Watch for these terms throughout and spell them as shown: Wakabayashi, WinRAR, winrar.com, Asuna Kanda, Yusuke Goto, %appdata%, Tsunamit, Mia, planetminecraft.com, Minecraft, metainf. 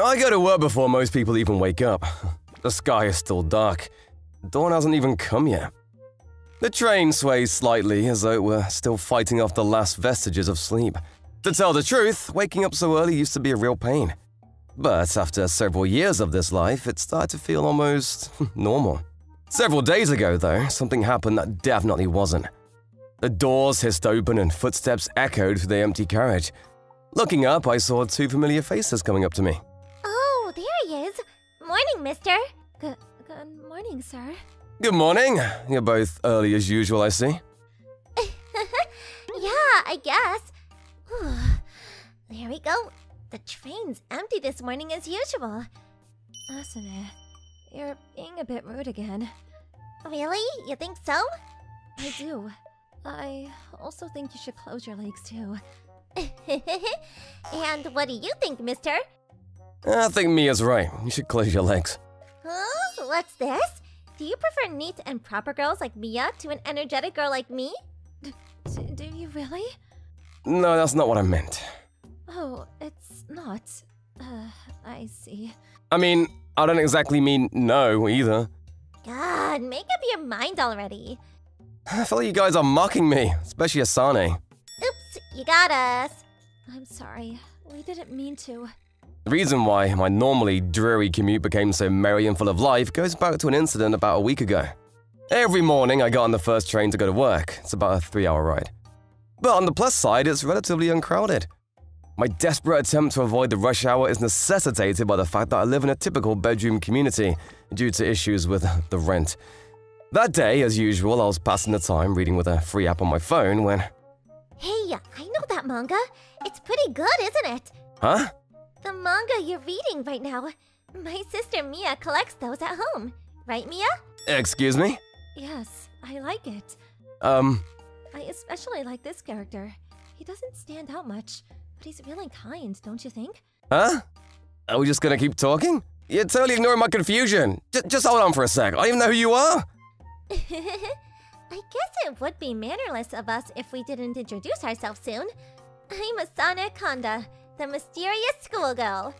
I go to work before most people even wake up. The sky is still dark. Dawn hasn't even come yet. The train sways slightly as though it were still fighting off the last vestiges of sleep. To tell the truth, waking up so early used to be a real pain. But after several years of this life, it started to feel almost normal. Several days ago, though, something happened that definitely wasn't. The doors hissed open and footsteps echoed through the empty carriage. Looking up, I saw two familiar faces coming up to me. Oh, there he is. Morning, mister. Good morning, sir. Good morning. You're both early as usual, I see. Yeah, I guess. There we go. The train's empty this morning as usual. Asuna, you're being a bit rude again. Really? You think so? I do. I also think you should close your legs, too. And what do you think, mister? I think Mia's right. You should close your legs. Oh, what's this? Do you prefer neat and proper girls like Mia to an energetic girl like me? Do you really? No, that's not what I meant. Oh, it's not. I see. I mean, I don't exactly mean no, either. God, make up your mind already. I feel like you guys are mocking me, especially Asane. Oops, you got us. I'm sorry, we didn't mean to. The reason why my normally dreary commute became so merry and full of life goes back to an incident about a week ago. Every morning I got on the first train to go to work. It's about a 3-hour ride. But on the plus side, it's relatively uncrowded. My desperate attempt to avoid the rush hour is necessitated by the fact that I live in a typical bedroom community due to issues with the rent. That day, as usual, I was passing the time reading with a free app on my phone when... Hey, I know that manga. It's pretty good, isn't it? Huh? The manga you're reading right now. My sister Mia collects those at home. Right, Mia? Excuse me? Yes, I like it. I especially like this character. He doesn't stand out much, but he's really kind, don't you think? Huh? Are we just gonna keep talking? You're totally ignoring my confusion. Just hold on for a sec. I don't even know who you are. I guess it would be mannerless of us if we didn't introduce ourselves soon. I'm Asuna Kanda, the mysterious schoolgirl.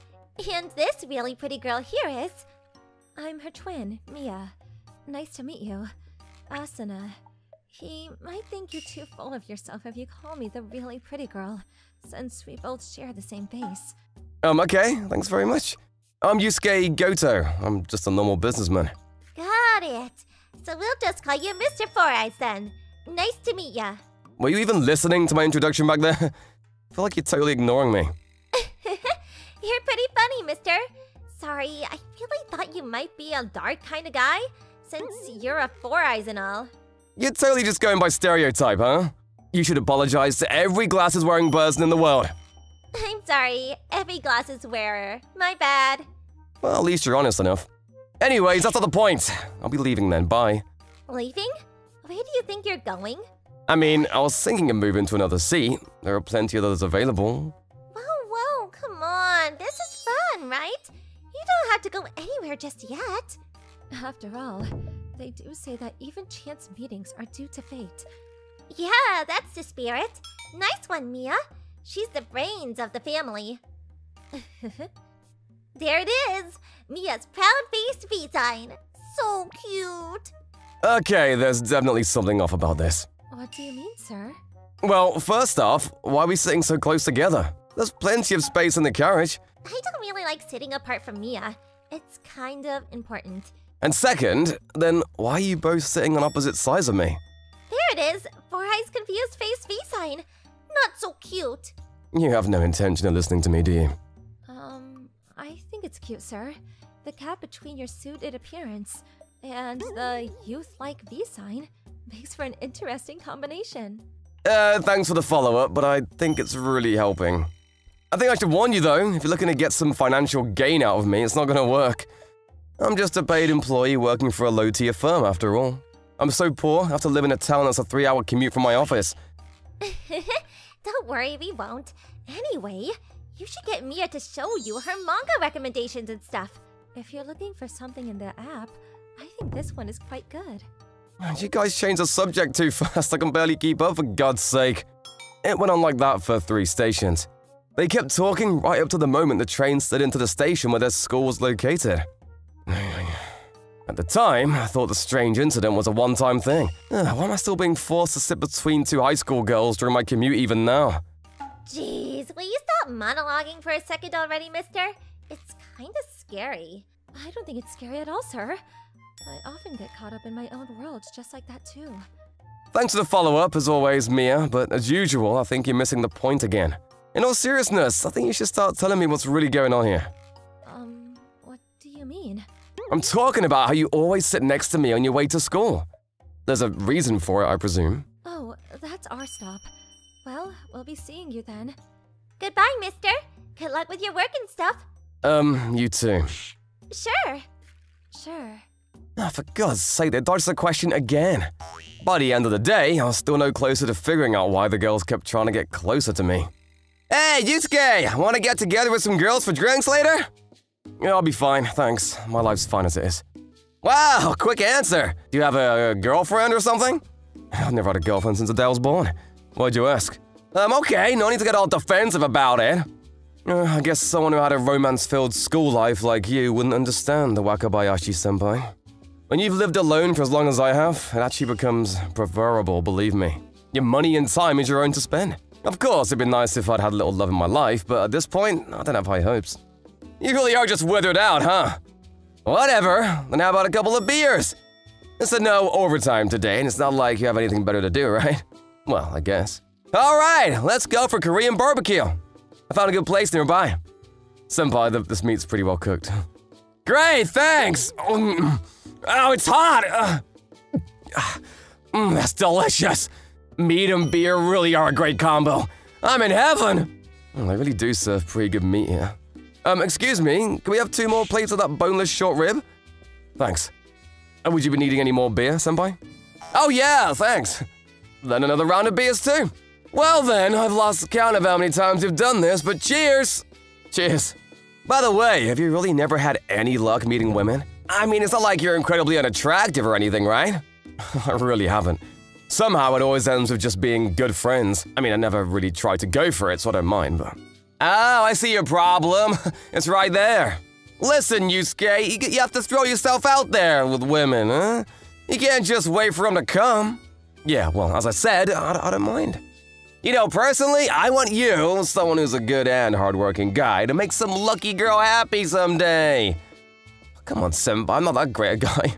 And this really pretty girl here is... I'm her twin, Mia. Nice to meet you. Asuna. He might think you're too full of yourself if you call me the really pretty girl, since we both share the same face. Okay. Thanks very much. I'm Yusuke Goto. I'm just a normal businessman. Got it. So we'll just call you Mr. Four Eyes then. Nice to meet ya. Were you even listening to my introduction back there? I feel like you're totally ignoring me. You're pretty funny, mister. Sorry, I really thought you might be a dark kind of guy, since you're a Four Eyes and all. You're totally just going by stereotype, huh? You should apologize to every glasses-wearing person in the world. I'm sorry, every glasses-wearer. My bad. Well, at least you're honest enough. Anyways, that's not the point. I'll be leaving then, bye. Leaving? Where do you think you're going? I mean, I was thinking of moving to another seat. There are plenty of others available. Whoa, come on. This is fun, right? You don't have to go anywhere just yet. After all, they do say that even chance meetings are due to fate. Yeah, that's the spirit. Nice one, Mia. She's the brains of the family. There it is! Mia's proud-faced V-Tine! So cute! Okay, there's definitely something off about this. What do you mean, sir? Well, first off, why are we sitting so close together? There's plenty of space in the carriage. I don't really like sitting apart from Mia. It's kind of important. And second, then why are you both sitting on opposite sides of me? There it is! Four Eyes confused face V-Tine! Not so cute! You have no intention of listening to me, do you? I think it's cute, sir. The gap between your suited appearance and the youth-like V-Sign makes for an interesting combination. Thanks for the follow-up, but I think it's really helping. I think I should warn you, though. If you're looking to get some financial gain out of me, it's not gonna work. I'm just a paid employee working for a low-tier firm, after all. I'm so poor, I have to live in a town that's a 3-hour commute from my office. Don't worry, we won't. Anyway... you should get Mia to show you her manga recommendations and stuff. If you're looking for something in the app, I think this one is quite good. You guys changed the subject too fast. I can barely keep up, for God's sake. It went on like that for 3 stations. They kept talking right up to the moment the train slid into the station where their school was located. At the time, I thought the strange incident was a one-time thing. Why am I still being forced to sit between two high school girls during my commute even now? Jeez, will you stop monologuing for a second already, mister? It's kinda scary. I don't think it's scary at all, sir. I often get caught up in my own world just like that, too. Thanks for the follow-up, as always, Mia, but as usual, I think you're missing the point again. In all seriousness, I think you should start telling me what's really going on here. What do you mean? I'm talking about how you always sit next to me on your way to school. There's a reason for it, I presume. Oh, that's our stop. Well, we'll be seeing you then. Goodbye, mister. Good luck with your work and stuff. You too. Sure. Oh, for God's sake, they dodged the question again. By the end of the day, I was still no closer to figuring out why the girls kept trying to get closer to me. Hey, Yusuke! Want to get together with some girls for drinks later? Yeah, I'll be fine, thanks. My life's fine as it is. Wow, quick answer! Do you have a girlfriend or something? I've never had a girlfriend since the day I was born. Why'd you ask? Okay, no need to get all defensive about it. I guess someone who had a romance-filled school life like you wouldn't understand the Wakabayashi-senpai. When you've lived alone for as long as I have, it actually becomes preferable, believe me. Your money and time is your own to spend. Of course, it'd be nice if I'd had a little love in my life, but at this point, I don't have high hopes. You really are just withered out, huh? Whatever, then how about a couple of beers? It's a no overtime today, and it's not like you have anything better to do, right? Well, I guess. Alright, let's go for Korean barbecue. I found a good place nearby. Senpai, this meat's pretty well cooked. Great, thanks! Oh, it's hot! That's delicious! Meat and beer really are a great combo. I'm in heaven! Oh, they really do serve pretty good meat here. Excuse me, can we have two more plates of that boneless short rib? Thanks. Would you be needing any more beer, senpai? Oh yeah, thanks! Then another round of beers too! Well then, I've lost count of how many times you've done this, but cheers! Cheers. By the way, have you really never had any luck meeting women? I mean, it's not like you're incredibly unattractive or anything, right? I really haven't. Somehow it always ends with just being good friends. I mean, I never really tried to go for it, so I don't mind, but... Oh, I see your problem. It's right there. Listen, Yusuke, you have to throw yourself out there with women, huh? You can't just wait for them to come. Yeah, well, as I said, I don't mind. You know, personally, I want you, someone who's a good and hardworking guy, to make some lucky girl happy someday. Come on, Senpai, I'm not that great a guy.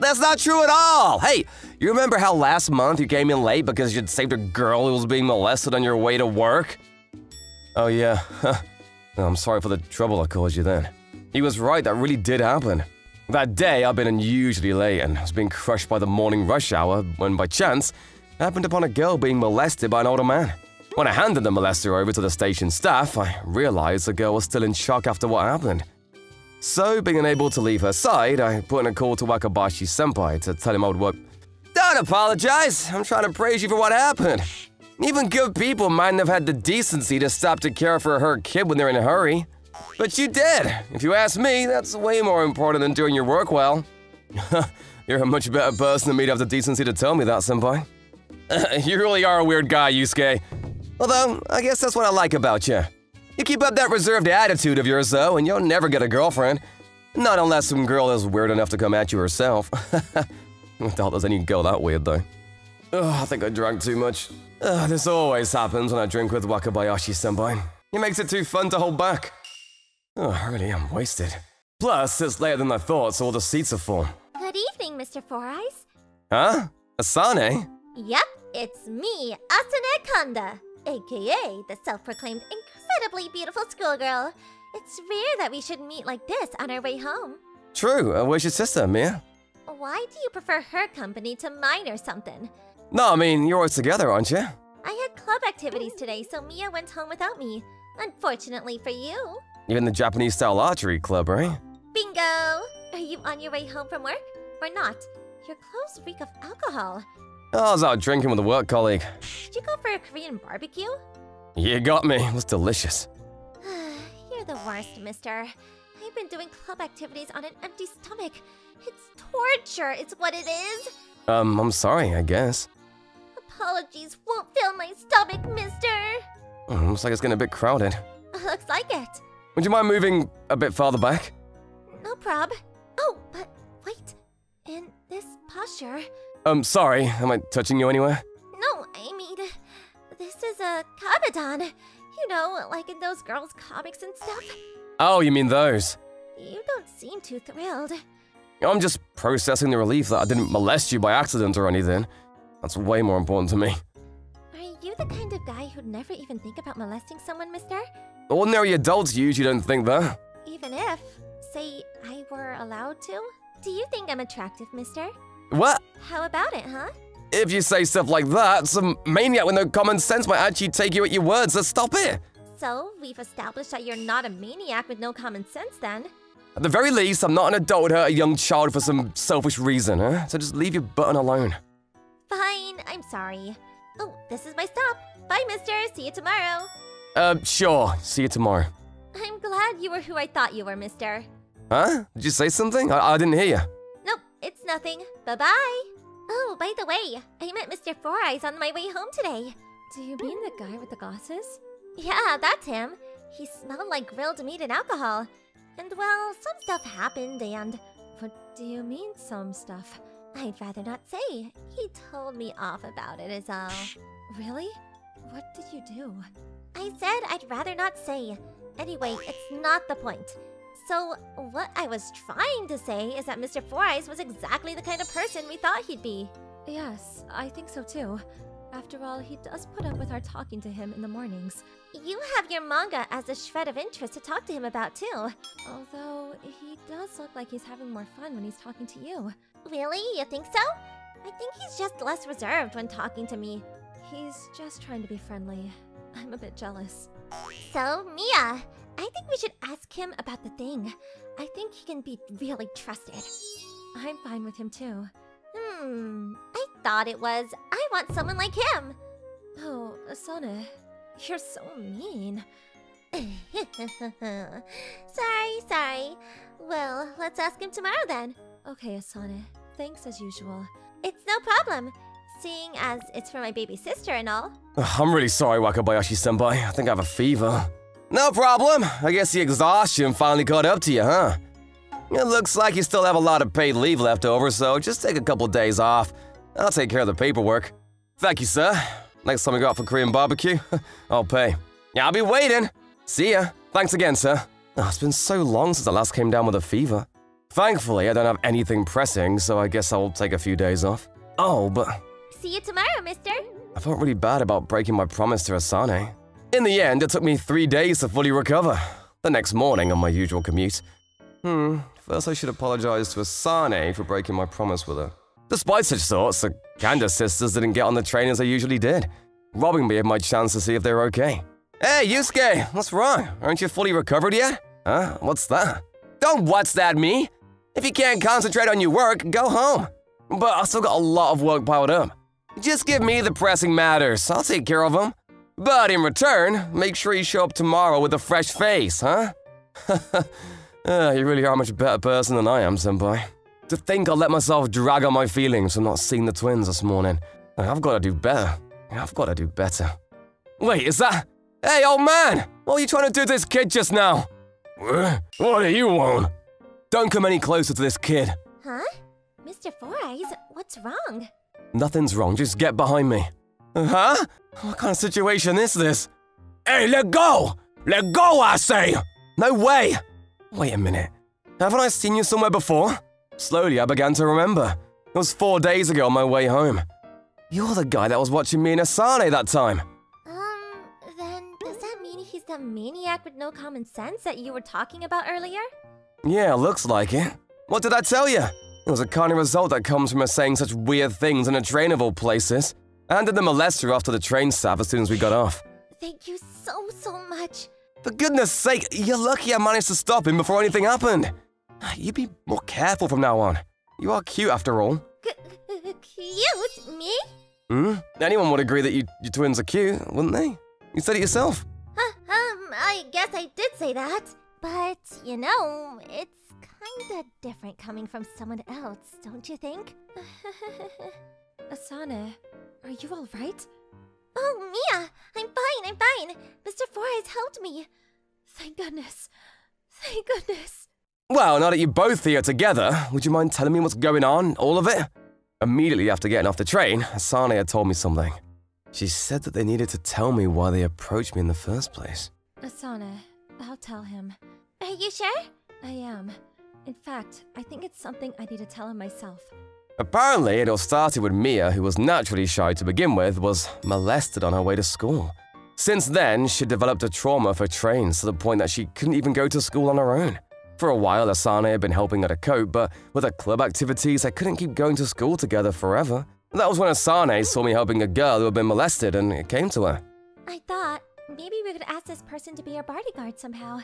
That's not true at all! Hey, you remember how last month you came in late because you'd saved a girl who was being molested on your way to work? Oh yeah, I'm sorry for the trouble I caused you then. He was right, that really did happen. That day, I'd been unusually late and was being crushed by the morning rush hour when, by chance, I happened upon a girl being molested by an older man. When I handed the molester over to the station staff, I realized the girl was still in shock after what happened. So, being unable to leave her side, I put in a call to Wakabayashi-senpai to tell him I would work. Don't apologize! I'm trying to praise you for what happened! Even good people mightn't have had the decency to stop to care for her kid when they're in a hurry. But you did! If you ask me, that's way more important than doing your work well. You're a much better person than me to have the decency to tell me that, senpai. You really are a weird guy, Yusuke. Although, I guess that's what I like about you. You keep up that reserved attitude of yours, though, and you'll never get a girlfriend. Not unless some girl is weird enough to come at you herself. I doubt there's any girl that weird, though. I think I drank too much. This always happens when I drink with Wakabayashi-senpai. He makes it too fun to hold back. I really am wasted. Plus, it's later than I thought, so all the seats are full. Good evening, Mr. Four Eyes. Huh? Asane? Yep, it's me, Asuna Kanda, aka the self-proclaimed incredibly beautiful schoolgirl. It's rare that we should meet like this on our way home. True. Where's your sister, Mia? Why do you prefer her company to mine or something? No, I mean, you're always together, aren't you? I had club activities today, so Mia went home without me. Unfortunately for you. You're in the Japanese-style archery club, right? Bingo! Are you on your way home from work? Or not? Your clothes reek of alcohol. I was out drinking with a work colleague. Did you go for a Korean barbecue? You got me. It was delicious. You're the worst, mister. I've been doing club activities on an empty stomach. It's torture, it's what it is. I'm sorry, I guess. Apologies won't fill my stomach, mister. Oh, looks like it's getting a bit crowded. Looks like it. Would you mind moving a bit farther back? No prob. Oh, but wait. In this posture... sorry. Am I touching you anywhere? No, I mean... This is a Kabudan. You know, like in those girls' comics and stuff. Oh, you mean those? You don't seem too thrilled. I'm just processing the relief that I didn't molest you by accident or anything. That's way more important to me. Are you the kind of guy who'd never even think about molesting someone, mister? Ordinary adults usually don't think that. Even if, say, I were allowed to? Do you think I'm attractive, mister? What? How about it, huh? If you say stuff like that, some maniac with no common sense might actually take you at your word, so stop it. So, we've established that you're not a maniac with no common sense, then? At the very least, I'm not an adult who hurt a young child for some selfish reason, huh? So just leave your button alone. Fine, I'm sorry. Oh, this is my stop. Bye, mister. See you tomorrow. Sure. See you tomorrow. I'm glad you were who I thought you were, mister. Huh? Did you say something? I didn't hear you. Nope, it's nothing. Bye-bye. Oh, by the way, I met Mr. Four Eyes on my way home today. Do you mean the guy with the glasses? Yeah, that's him. He smelled like grilled meat and alcohol. And well, some stuff happened and... What do you mean, some stuff? I'd rather not say. He told me off about it is all. Really? What did you do? I said I'd rather not say. Anyway, it's not the point. So, what I was trying to say is that Mr. Four Eyes was exactly the kind of person we thought he'd be. Yes, I think so too. After all, he does put up with our talking to him in the mornings. You have your manga as a shred of interest to talk to him about too. Although, he does look like he's having more fun when he's talking to you. Really? You think so? I think he's just less reserved when talking to me. He's just trying to be friendly. I'm a bit jealous. So, Mia, I think we should ask him about the thing. I think he can be really trusted. I'm fine with him too. I thought it was. I want someone like him. Oh, Asuna, you're so mean. Sorry. Well, let's ask him tomorrow then. Okay, Asuna. Thanks as usual. It's no problem, seeing as it's for my baby sister and all. I'm really sorry, Wakabayashi-senpai. I think I have a fever. No problem. I guess the exhaustion finally caught up to you, huh? It looks like you still have a lot of paid leave left over, so just take a couple days off. I'll take care of the paperwork. Thank you, sir. Next time we go out for Korean barbecue, I'll pay. Yeah, I'll be waiting. See ya. Thanks again, sir. Oh, it's been so long since I last came down with a fever. Thankfully, I don't have anything pressing, so I guess I'll take a few days off. Oh, but... See you tomorrow, mister. I felt really bad about breaking my promise to Asane. In the end, it took me 3 days to fully recover. The next morning on my usual commute. First I should apologize to Asane for breaking my promise with her. Despite such thoughts, the Kanda sisters didn't get on the train as they usually did, robbing me of my chance to see if they were okay. Hey, Yusuke, what's wrong? Aren't you fully recovered yet? Huh? What's that? Don't what's that me? If you can't concentrate on your work, go home. But I still got a lot of work piled up. Just give me the pressing matters, I'll take care of them. But in return, make sure you show up tomorrow with a fresh face, huh? You really are a much better person than I am, senpai. To think I'll let myself drag on my feelings from not seeing the twins this morning. I've got to do better. Wait, is that... Hey, old man! What are you trying to do to this kid just now? What do you want? Don't come any closer to this kid. Huh? Mr. Four Eyes, what's wrong? Nothing's wrong, just get behind me. Huh? What kind of situation is this? Hey, let go! Let go, I say! No way! Wait a minute. Haven't I seen you somewhere before? Slowly, I began to remember. It was 4 days ago on my way home. You're the guy that was watching me and Asane that time. Then does that mean he's the maniac with no common sense that you were talking about earlier? Yeah, looks like it. What did I tell you? It was a kind of result that comes from us saying such weird things in a train of all places. I handed the molester off to the train staff as soon as we got off. Thank you so much. For goodness sake, you're lucky I managed to stop him before anything happened. You be more careful from now on. You are cute after all. Cute? Me? Anyone would agree that your twins are cute, wouldn't they? You said it yourself. I guess I did say that. But, you know, it's kinda different coming from someone else, don't you think? Asana, are you alright? Oh, Mia! I'm fine, I'm fine! Mr. Forrest helped me! Thank goodness. Thank goodness. Well, now that you're both here together, would you mind telling me what's going on, all of it? Immediately after getting off the train, Asane had told me something. She said that they needed to tell me why they approached me in the first place. Asane, I'll tell him. Are you sure? I am. In fact, I think it's something I need to tell him myself. Apparently, it all started with Mia, who was naturally shy to begin with, was molested on her way to school. Since then, she developed a trauma for trains to the point that she couldn't even go to school on her own. For a while, Asane had been helping her to cope, but with her club activities, they couldn't keep going to school together forever. That was when Asane saw me helping a girl who had been molested, and it came to her. I thought maybe we could ask this person to be our bodyguard somehow.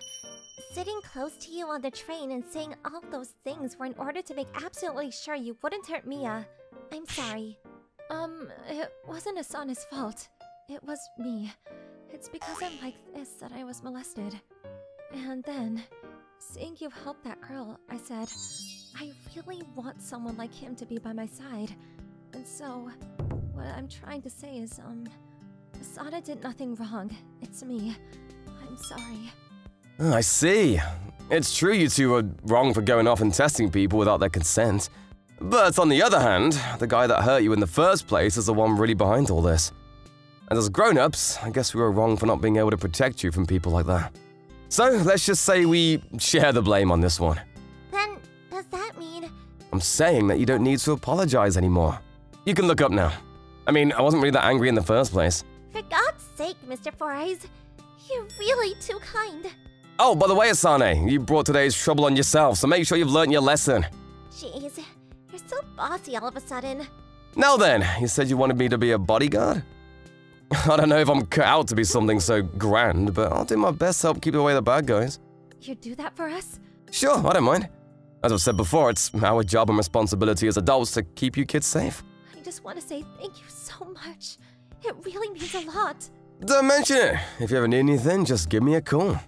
Sitting close to you on the train and saying all those things were in order to make absolutely sure you wouldn't hurt Mia. I'm sorry. It wasn't Asane's fault. It was me. It's because I'm like this that I was molested. And then, seeing you help that girl, I said, I really want someone like him to be by my side. And so, what I'm trying to say is, Asana did nothing wrong. It's me. I'm sorry. Oh, I see. It's true you two were wrong for going off and testing people without their consent. But on the other hand, the guy that hurt you in the first place is the one really behind all this. And as grown-ups, I guess we were wrong for not being able to protect you from people like that. So, let's just say we share the blame on this one. Then, does that mean... I'm saying that you don't need to apologize anymore. You can look up now. I mean, I wasn't really that angry in the first place. For God's sake, Mr. Four Eyes, you're really too kind. Oh, by the way, Asane, you brought today's trouble on yourself, so make sure you've learned your lesson. Jeez, you're so bossy all of a sudden. Now then, you said you wanted me to be a bodyguard? I don't know if I'm cut out to be something so grand, but I'll do my best to help keep away the bad guys. You do that for us? Sure, I don't mind. As I've said before, it's our job and responsibility as adults to keep you kids safe. I just want to say thank you so much. It really means a lot. Don't mention it. If you ever need anything, just give me a call.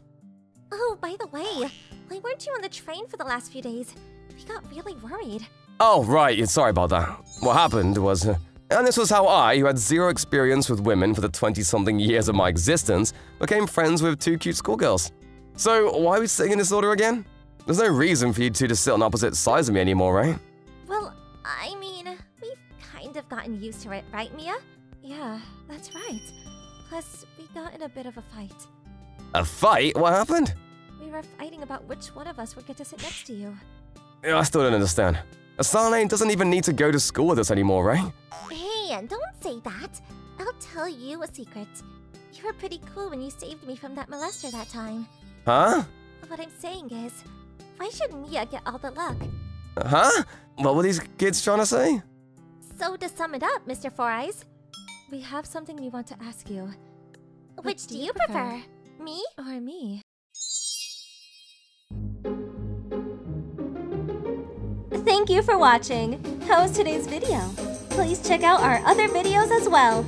Oh, by the way, why weren't you on the train for the last few days? We got really worried. Oh, right. Sorry about that. What happened was... And this was how I, who had zero experience with women for the 20-something years of my existence, became friends with two cute schoolgirls. So, why are we sitting in this order again? There's no reason for you two to sit on opposite sides of me anymore, right? Well, I mean, we've kind of gotten used to it, right, Mia? Yeah, that's right. Plus, we got in a bit of a fight. A fight? What happened? We were fighting about which one of us would get to sit next to you. I still don't understand. Asane doesn't even need to go to school with us anymore, right? Hey, don't say that. I'll tell you a secret. You were pretty cool when you saved me from that molester that time. Huh? What I'm saying is, why should Mia get all the luck? Huh? What were these kids trying to say? So to sum it up, Mr. Four Eyes, we have something we want to ask you. Which do you prefer? Me? Or me? Thank you for watching! How was today's video? Please check out our other videos as well!